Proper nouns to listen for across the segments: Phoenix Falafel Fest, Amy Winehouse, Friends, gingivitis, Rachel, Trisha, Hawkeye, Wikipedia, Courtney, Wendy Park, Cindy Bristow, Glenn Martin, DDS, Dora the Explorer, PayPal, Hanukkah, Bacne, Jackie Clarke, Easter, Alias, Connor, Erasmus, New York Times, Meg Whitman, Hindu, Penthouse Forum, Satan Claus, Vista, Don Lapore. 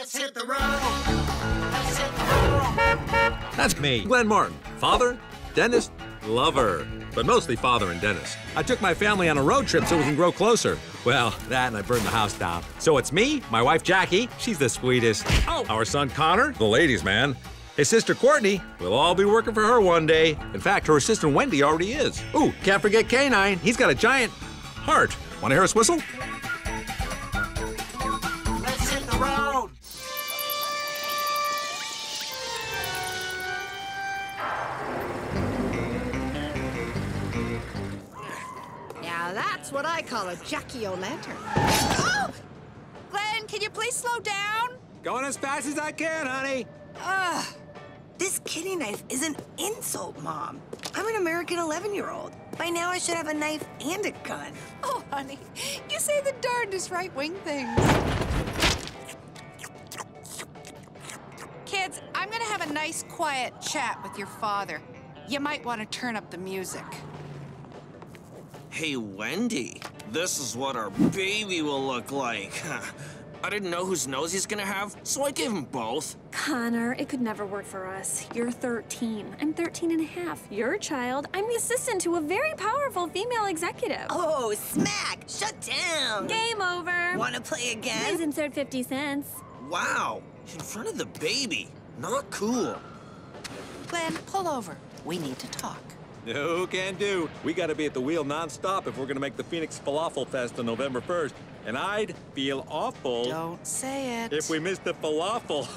Let's hit the road. Let's hit the road. That's me, Glenn Martin, father, dentist, lover, but mostly father and dentist. I took my family on a road trip so we can grow closer. Well, that and I burned the house down. So it's me, my wife Jackie, she's the sweetest. Oh. Our son Connor, the ladies' man. His sister Courtney, we'll all be working for her one day. In fact, her assistant Wendy already is. Ooh, can't forget Canine, he's got a giant heart. Wanna hear us whistle? Let's hit the road. Now that's what I call a Jackie-o-lantern. Oh! Glenn, can you please slow down? Going as fast as I can, honey. Ugh. This kitty knife is an insult, Mom. I'm an American 11-year-old. By now, I should have a knife and a gun. Oh, honey, you say the darndest right-wing things. Kids, I'm gonna have a nice, quiet chat with your father. You might want to turn up the music. Hey, Wendy, this is what our baby will look like. I didn't know whose nose he's gonna have, so I gave him both. Connor, it could never work for us. You're 13. I'm 13 and a half. You're a child. I'm the assistant to a very powerful female executive. Oh, smack! Shut down! Game over! Wanna play again? Please insert 50 cents. Wow! In front of the baby. Not cool. Glenn, pull over. We need to talk. No can do. We gotta be at the wheel nonstop if we're gonna make the Phoenix Falafel Fest on November 1st. And I'd feel awful. Don't say it. If we missed the falafel.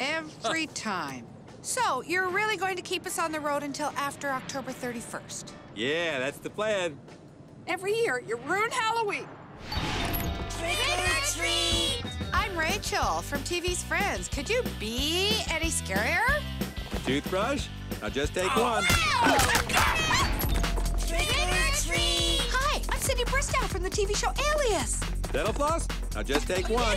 Every time. So, you're really going to keep us on the road until after October 31st? Yeah, that's the plan. Every year, you ruin Halloween. Trick or treat! I'm Rachel from TV's Friends. Could you be any scarier? Toothbrush? Now just take one. Trick or treat! Hi, I'm Cindy Bristow from the TV show Alias. Dental floss? Now just take one.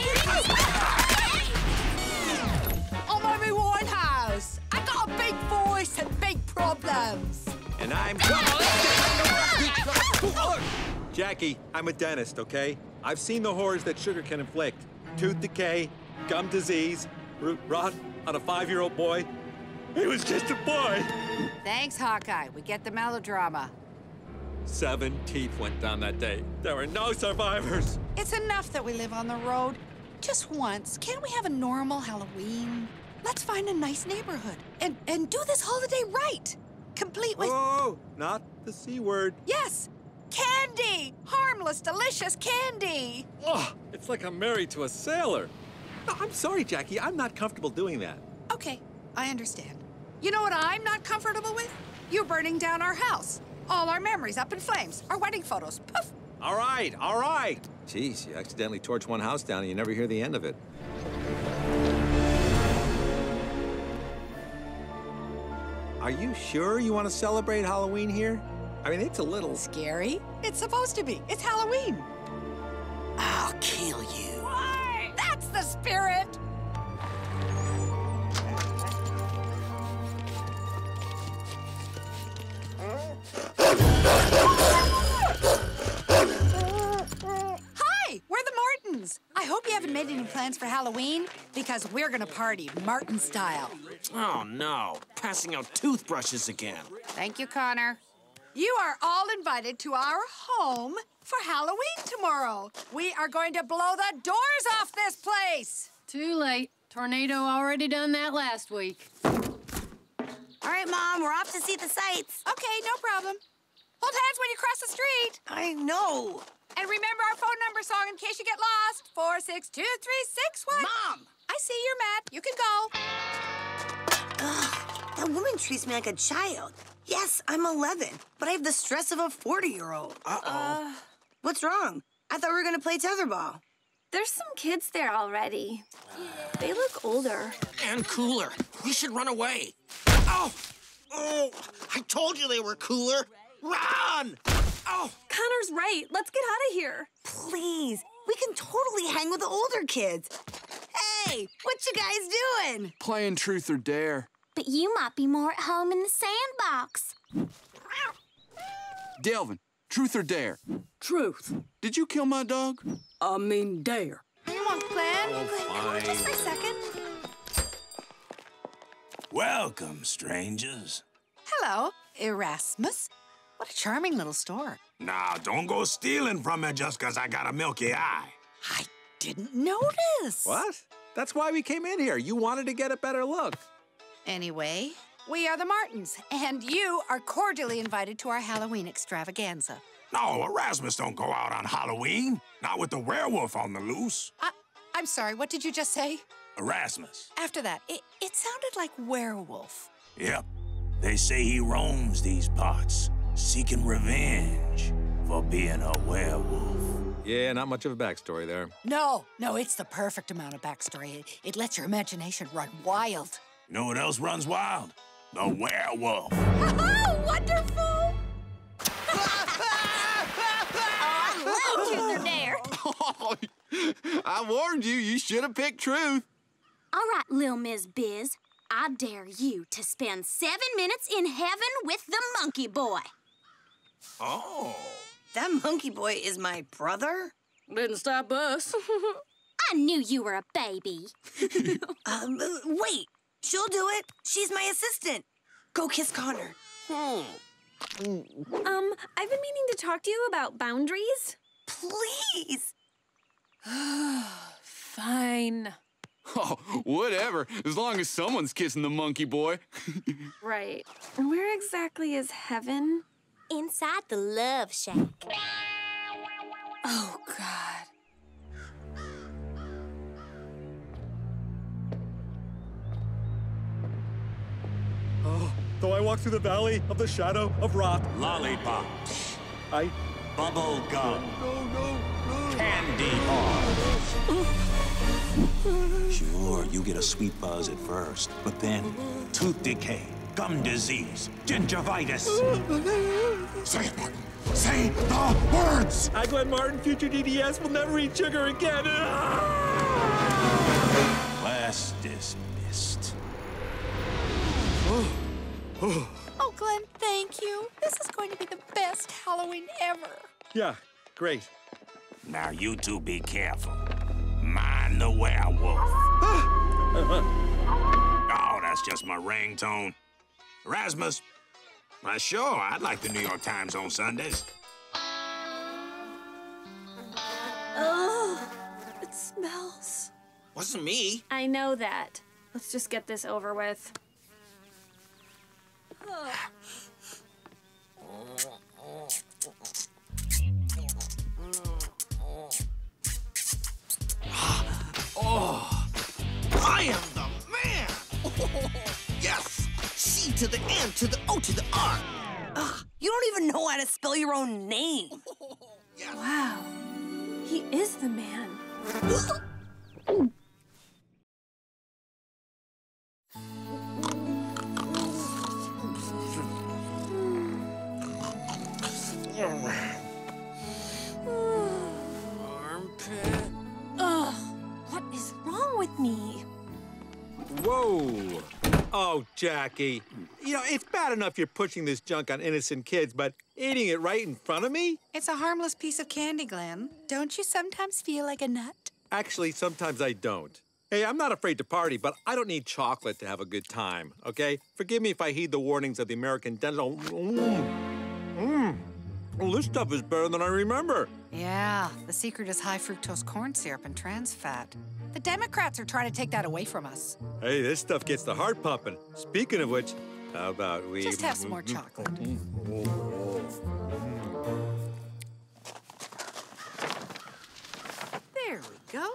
I'm Amy Winehouse. I got a big voice and big problems. And I'm... Jackie, I'm a dentist, okay? I've seen the horrors that sugar can inflict. Tooth decay, gum disease, root rot on a 5-year-old boy. He was just a boy. Thanks, Hawkeye. We get the melodrama. 7 teeth went down that day. There were no survivors. It's enough that we live on the road. Just once, can't we have a normal Halloween? Let's find a nice neighborhood and do this holiday right. Complete with... Oh, not the C word. Yes, candy. Harmless, delicious candy. Oh, it's like I'm married to a sailor. No, I'm sorry, Jackie. I'm not comfortable doing that. Okay, I understand. You know what I'm not comfortable with? You burning down our house. All our memories up in flames. Our wedding photos. Poof! All right, all right. Jeez, you accidentally torch one house down and you never hear the end of it. Are you sure you want to celebrate Halloween here? I mean, it's a little... Scary? It's supposed to be. It's Halloween. I'll kill you. Why? That's the spirit! Hi, we're the Martins. I hope you haven't made any plans for Halloween, because we're gonna party Martin style. Oh no, passing out toothbrushes again. Thank you, Connor. You are all invited to our home for Halloween tomorrow. We are going to blow the doors off this place. Too late. Tornado already done that last week. All right, Mom, we're off to see the sights. Okay, no problem. Hold hands when you cross the street. I know. And remember our phone number song in case you get lost. 462-3661. Mom! I see you're mad. You can go. Ugh, that woman treats me like a child. Yes, I'm 11, but I have the stress of a 40-year-old. Uh-oh. What's wrong? I thought we were going to play tetherball. There's some kids there already. They look older. And cooler. We should run away. Oh! Oh! I told you they were cooler! Run! Oh! Connor's right. Let's get out of here. Please. We can totally hang with the older kids. Hey! What you guys doing? Playing truth or dare. But you might be more at home in the sandbox. Delvin, truth or dare? Truth. Did you kill my dog? I mean, dare. Come on, Glenn. everyone just for a second? Welcome, strangers. Hello, Erasmus. What a charming little store. Now, don't go stealing from me just because I got a milky eye. I didn't notice. What? That's why we came in here. You wanted to get a better look. Anyway, we are the Martins, and you are cordially invited to our Halloween extravaganza. No, Erasmus don't go out on Halloween. Not with the werewolf on the loose. I'm sorry, what did you just say? Erasmus. After that, it sounded like werewolf. Yep. They say he roams these parts, seeking revenge for being a werewolf. Yeah, not much of a backstory there. No, it's the perfect amount of backstory. It lets your imagination run wild. You know what else runs wild? The werewolf. Oh, wonderful! Oh, I'm glad you there. I warned you, you should have picked truth. All right, Lil Ms. Biz, I dare you to spend 7 minutes in heaven with the monkey boy. Oh. That monkey boy is my brother? Didn't stop us. I knew you were a baby. Wait, she'll do it. She's my assistant. Go kiss Connor. I've been meaning to talk to you about boundaries. Please. Fine. Oh, whatever. As long as someone's kissing the monkey boy. Right. Where exactly is heaven? Inside the love shack. Oh, God. Oh, though I walk through the valley of the shadow of rot. Lollipops. Bubble gum. No. Candy bars. Sure, you get a sweet buzz at first, but then tooth decay, gum disease, gingivitis. Say it, Martin. Say the words. I, Glenn Martin, future DDS, will never eat sugar again. Class dismissed. Oh, Glenn, thank you. This is going to be the best Halloween ever. Yeah, great. Now you two be careful. Mind the werewolf. Oh, that's just my ringtone. Erasmus, why sure, I'd like the New York Times on Sundays. Oh, it smells. Wasn't me. I know that. Let's just get this over with. Oh, I am the man! Oh, yes! C to the M to the O to the R. You don't even know how to spell your own name. Yes. Wow, he is the man. Armpit. Ugh, what is wrong with me? Whoa. Oh, Jackie. You know, it's bad enough you're pushing this junk on innocent kids, but eating it right in front of me? It's a harmless piece of candy, Glenn. Don't you sometimes feel like a nut? Actually, sometimes I don't. Hey, I'm not afraid to party, but I don't need chocolate to have a good time, okay? Forgive me if I heed the warnings of the American Dental... Well, this stuff is better than I remember. Yeah, the secret is high fructose corn syrup and trans fat. The Democrats are trying to take that away from us. Hey, this stuff gets the heart pumping. Speaking of which, how about we... just have some more chocolate. There we go.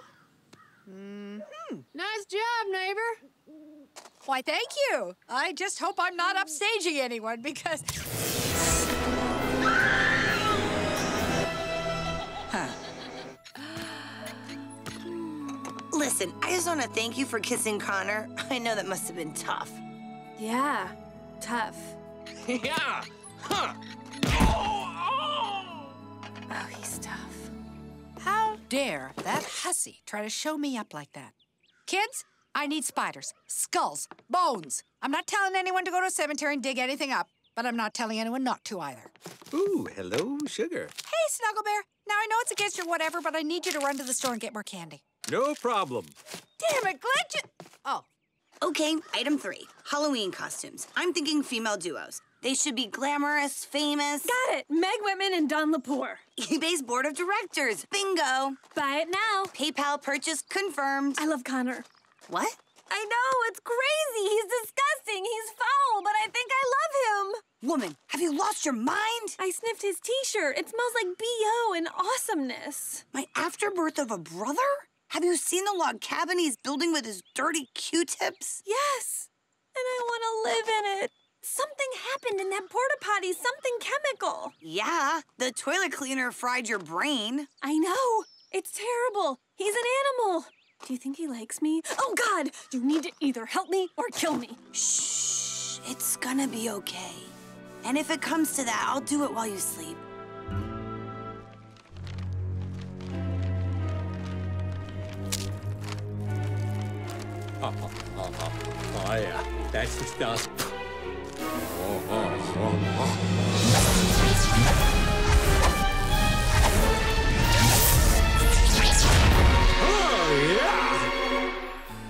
Nice job, neighbor. Why, thank you. I just hope I'm not upstaging anyone because... Listen, I just want to thank you for kissing Connor. I know that must have been tough. Yeah, tough. Yeah! Huh! Oh, he's tough. How dare that hussy try to show me up like that? Kids, I need spiders, skulls, bones. I'm not telling anyone to go to a cemetery and dig anything up, but I'm not telling anyone not to either. Ooh, hello, sugar. Hey, Snuggle Bear. Now, I know it's against your whatever, but I need you to run to the store and get more candy. No problem. Damn it, Glenn! Oh. Okay, item 3, Halloween costumes. I'm thinking female duos. They should be glamorous, famous. Got it! Meg Whitman and Don Lapore. eBay's board of directors. Bingo. Buy it now. PayPal purchase confirmed. I love Connor. What? I know, it's crazy. He's disgusting. He's foul, but I think I love him. Woman, have you lost your mind? I sniffed his T-shirt. It smells like B.O. and awesomeness. My afterbirth of a brother? Have you seen the log cabin he's building with his dirty Q-tips? Yes, and I want to live in it. Something happened in that porta potty, something chemical. Yeah, the toilet cleaner fried your brain. I know, it's terrible. He's an animal. Do you think he likes me? Oh God, you need to either help me or kill me. Shh, it's gonna be okay. And if it comes to that, I'll do it while you sleep. Oh yeah, that's the stuff. Oh, yeah!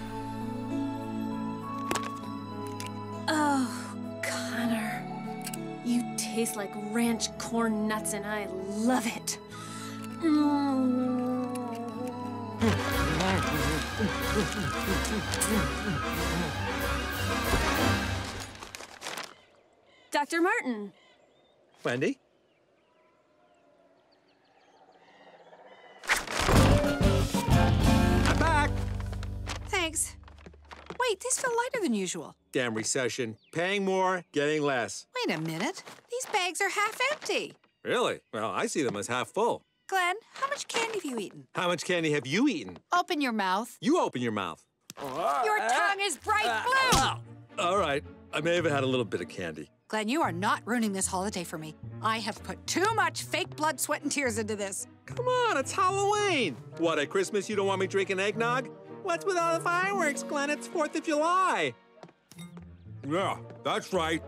Oh, Connor. You taste like ranch corn nuts, and I love it. Dr. Martin. Wendy? I'm back. Thanks. Wait, these feel lighter than usual. Damn recession. Paying more, getting less. Wait a minute. These bags are half empty. Really? Well, I see them as half full. Glenn, how much candy have you eaten? How much candy have you eaten? Open your mouth. You open your mouth. Your tongue is bright blue. All right. I may have had a little bit of candy. Glenn, you are not ruining this holiday for me. I have put too much fake blood, sweat, and tears into this. Come on, it's Halloween. What, at Christmas you don't want me drinking eggnog? What's with all the fireworks, Glenn? It's 4th of July. Yeah, that's right.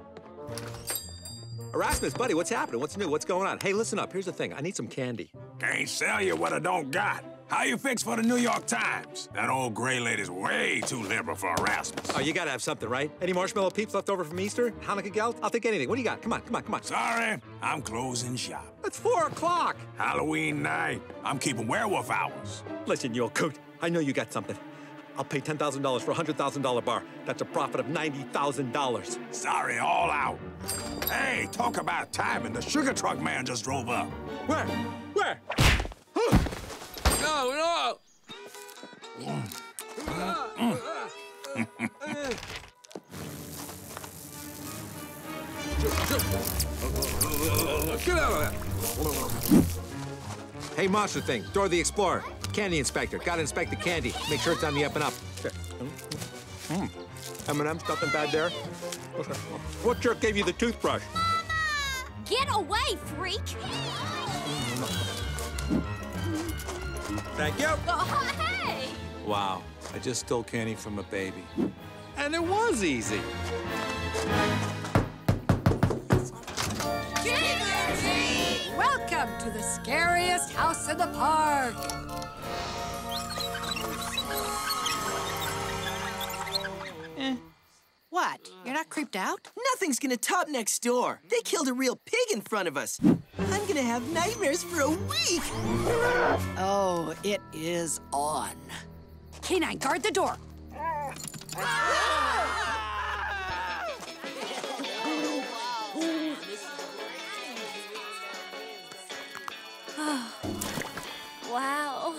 Erasmus, buddy, what's happening? What's new? What's going on? Hey, listen up. Here's the thing. I need some candy. Can't sell you what I don't got. How you fix for the New York Times? That old gray lady's way too liberal for Erasmus. Oh, you gotta have something, right? Any marshmallow peeps left over from Easter? Hanukkah gelt? I'll take anything. What do you got? Come on, come on, come on. Sorry, I'm closing shop. It's 4 o'clock. Halloween night. I'm keeping werewolf hours. Listen, you old coot, I know you got something. I'll pay $10,000 for a $100,000 bar. That's a profit of $90,000. Sorry, all out. Hey, talk about timing. The sugar truck man just drove up. Where? Where? No, no! Get out of there! Hey, monster thing, Dora the Explorer, candy inspector. Gotta inspect the candy. Make sure it's on the up and up. M&M's, nothing bad there. What jerk gave you the toothbrush? Mama! Get away, freak! Thank you. Oh, hey! Wow, I just stole candy from a baby. And it was easy. Trick-or-treat! Welcome to the scariest house in the park. What? You're not creeped out? Nothing's gonna top next door. They killed a real pig in front of us. I'm gonna have nightmares for a week! Oh, it is on. Canine, guard the door! Wow.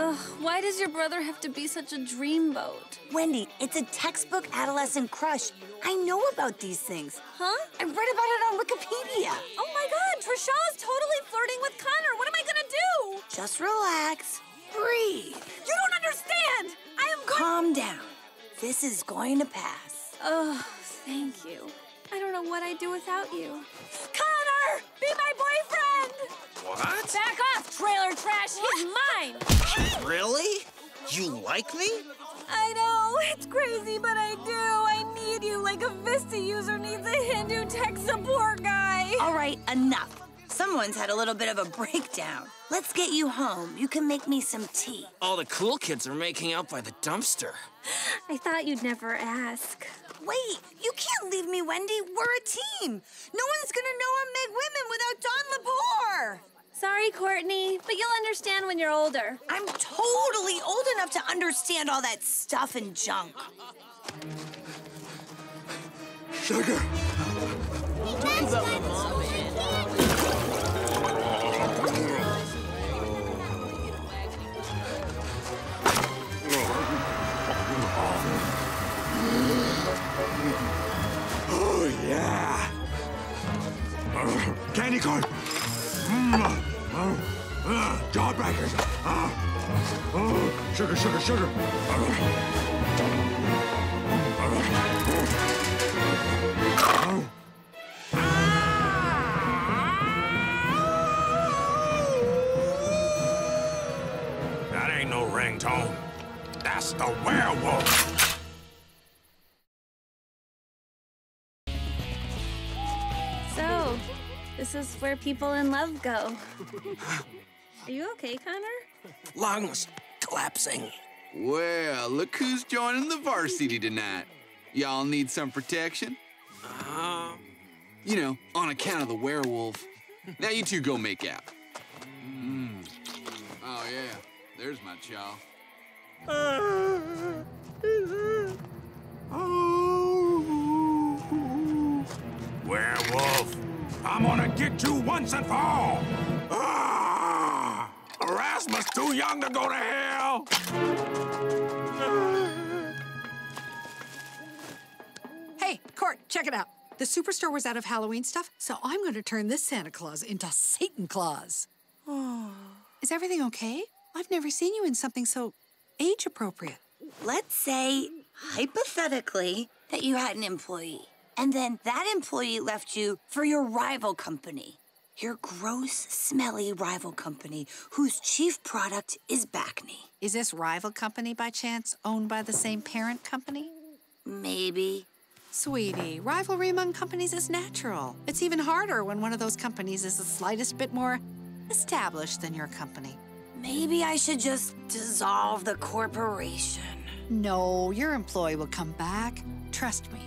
Ugh, why does your brother have to be such a dreamboat? Wendy, it's a textbook adolescent crush. I know about these things. Huh? I read about it on Wikipedia. Oh my God, Trisha is totally flirting with Connor. What am I gonna do? Just relax, breathe. You don't understand! I am going— Calm down. This is going to pass. Oh, thank you. I don't know what I'd do without you. Connor, be my boyfriend! What? Back off, trailer trash, he's mine! Really? You like me? I know, it's crazy, but I do. I need you like a Vista user needs a Hindu tech support guy. All right, enough. Someone's had a little bit of a breakdown. Let's get you home. You can make me some tea. All the cool kids are making out by the dumpster. I thought you'd never ask. Wait, you can't leave me, Wendy. We're a team. No one's gonna know I'm Meg Whitman without Don Lapore. Sorry, Courtney, but you'll understand when you're older. I'm totally old enough to understand all that stuff and junk. Sugar. Oh, yeah. Candy corn. Jawbreakers. Sugar, sugar, sugar. That ain't no ringtone. That's the werewolf. This is where people in love go. Are you okay, Connor? Lungs collapsing. Well, look who's joining the varsity tonight. Y'all need some protection? You know, on account of the werewolf. Now you two go make out. Mm. Oh, yeah. There's my chow. Werewolf. I'm gonna get you once and for all! Ah! Erasmus too young to go to hell! Hey, Court, check it out. The Superstore was out of Halloween stuff, so I'm gonna turn this Santa Claus into Satan Claus. Oh. Is everything okay? I've never seen you in something so age-appropriate. Let's say, hypothetically, that you had an employee. And then that employee left you for your rival company, your gross, smelly rival company, whose chief product is Bacne. Is this rival company, by chance, owned by the same parent company? Maybe. Sweetie, rivalry among companies is natural. It's even harder when one of those companies is the slightest bit more established than your company. Maybe I should just dissolve the corporation. No, your employee will come back. Trust me.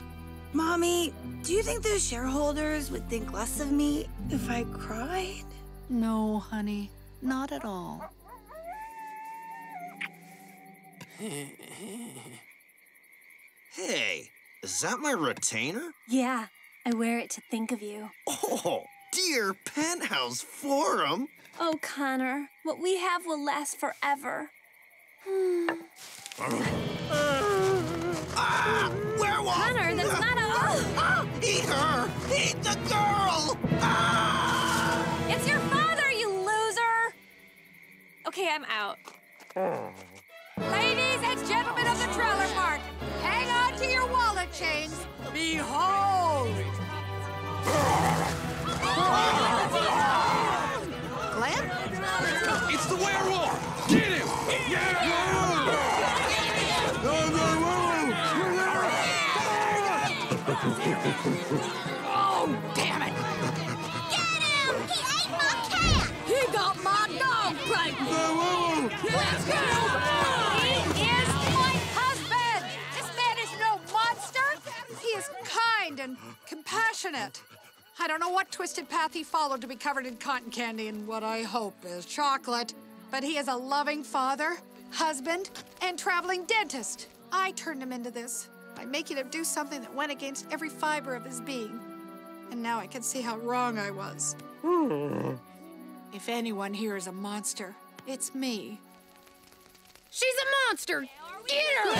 Mommy, do you think those shareholders would think less of me if I cried? No, honey, not at all. Hey, is that my retainer? Yeah, I wear it to think of you. Oh, dear Penthouse Forum. Oh, Connor, what we have will last forever. Werewolf! Connor, that's not a... Eat her! Eat the girl! Ah! It's your father, you loser! Okay, I'm out. Ladies and gentlemen of the trailer park, hang on to your wallet chains. Behold! Glenn? It's the werewolf! Get him! Yeah! Oh, damn it! Get him! He ate my cat! He got my dog pregnant! Let's go! He is my husband! This man is no monster! He is kind and compassionate. I don't know what twisted path he followed to be covered in cotton candy and what I hope is chocolate, but he is a loving father, husband, and traveling dentist. I turned him into this. By making him do something that went against every fiber of his being. And now I can see how wrong I was. If anyone here is a monster, it's me. She's a monster! Get her!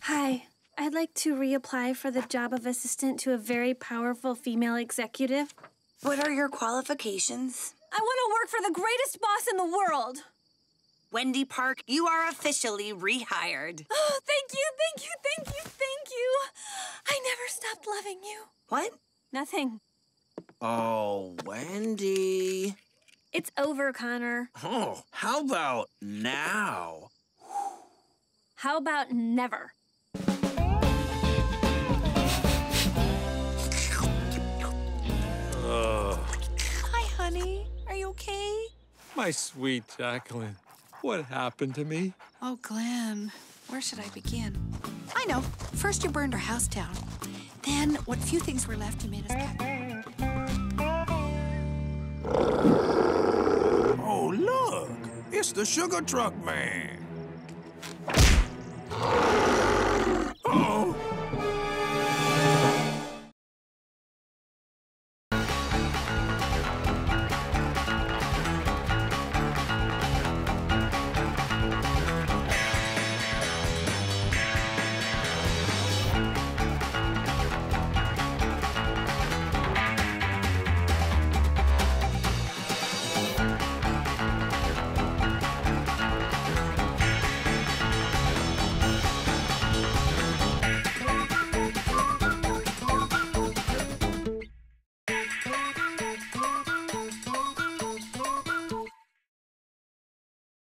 Hi. I'd like to reapply for the job of assistant to a very powerful female executive. What are your qualifications? I want to work for the greatest boss in the world. Wendy Park, you are officially rehired. Oh, thank you, thank you, thank you, thank you. I never stopped loving you. What? Nothing. Oh, Wendy. It's over, Connor. Oh, how about now? How about never? My sweet Jacqueline, what happened to me? Oh, Glenn, where should I begin? I know. First you burned our house down. Then, what few things were left, you made us cut. Oh, look! It's the sugar truck man.